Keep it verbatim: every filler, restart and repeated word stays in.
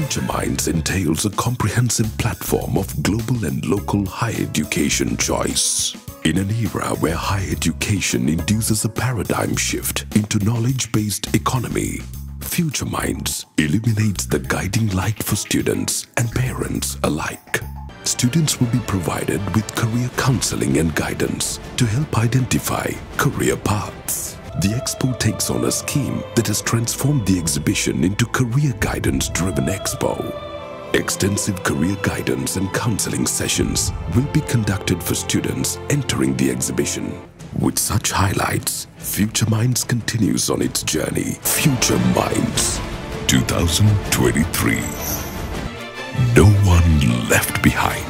Future Minds entails a comprehensive platform of global and local higher education choice. In an era where higher education induces a paradigm shift into knowledge-based economy, Future Minds illuminates the guiding light for students and parents alike. Students will be provided with career counseling and guidance to help identify career paths. The expo takes on a scheme that has transformed the exhibition into career guidance-driven expo. Extensive career guidance and counseling sessions will be conducted for students entering the exhibition. With such highlights, Future Minds continues on its journey. Future Minds twenty twenty-three. No one left behind.